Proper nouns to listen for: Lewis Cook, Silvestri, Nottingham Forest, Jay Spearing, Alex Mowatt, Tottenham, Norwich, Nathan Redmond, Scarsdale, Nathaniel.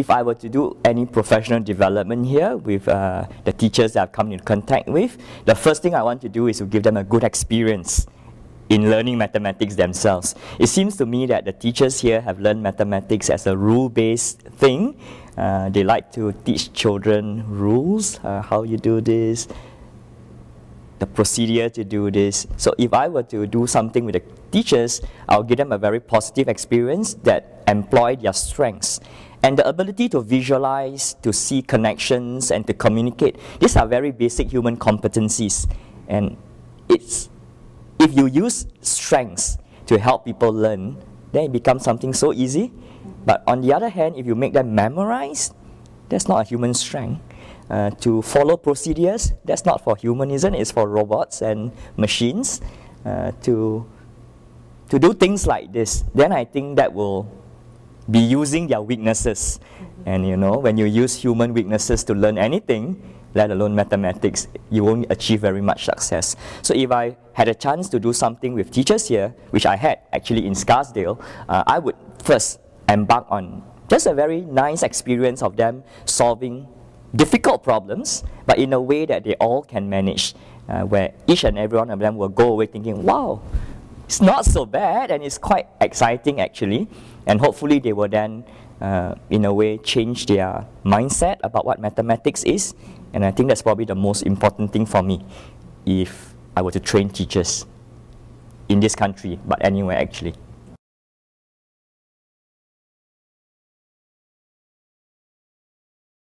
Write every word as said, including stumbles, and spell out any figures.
if I were to do any professional development here with uh, the teachers that I've come in contact with, the first thing I want to do is to give them a good experience in learning mathematics themselves. It seems to me that the teachers here have learned mathematics as a rule-based thing. Uh, they like to teach children rules, uh, how you do this, the procedure to do this. So if I were to do something with the teachers, I'll give them a very positive experience that employed their strengths. And the ability to visualize, to see connections, and to communicate, these are very basic human competencies. And it's if you use strengths to help people learn, then it becomes something so easy. But on the other hand, if you make them memorize, that's not a human strength. Uh, to follow procedures, that's not for human, isn't it? It's for robots and machines. Uh, to, to do things like this, then I think that will be using their weaknesses. And you know, when you use human weaknesses to learn anything, let alone mathematics, you won't achieve very much success. So if I had a chance to do something with teachers here, which I had actually in Scarsdale, uh, I would first embark on just a very nice experience of them solving difficult problems, but in a way that they all can manage, uh, where each and every one of them will go away thinking, wow, it's not so bad, and it's quite exciting actually. And hopefully they will then, uh, in a way, change their mindset about what mathematics is. And I think that's probably the most important thing for me if I were to train teachers in this country, but anywhere actually.